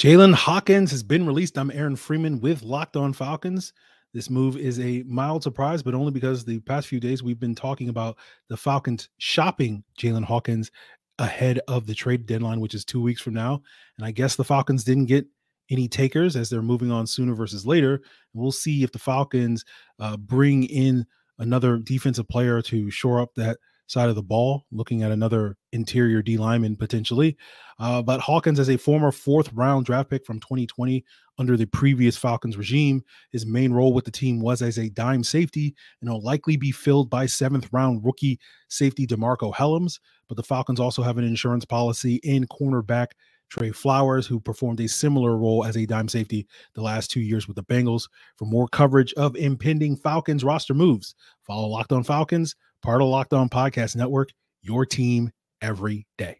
Jaylinn Hawkins has been released. I'm Aaron Freeman with Locked On Falcons. This move is a mild surprise, but only because the past few days we've been talking about the Falcons shopping Jaylinn Hawkins ahead of the trade deadline, which is 2 weeks from now. And I guess the Falcons didn't get any takers as they're moving on sooner versus later. And we'll see if the Falcons bring in another defensive player to shore up that side of the ball, looking at another interior D lineman potentially. But Hawkins, as a former fourth-round draft pick from 2020 under the previous Falcons regime, his main role with the team was as a dime safety, and will likely be filled by seventh-round rookie safety DeMarco Helms. But the Falcons also have an insurance policy in cornerback Tre Flowers, who performed a similar role as a dime safety the last 2 years with the Bengals. For more coverage of impending Falcons roster moves, follow Locked On Falcons, part of Locked On Podcast Network, your team every day.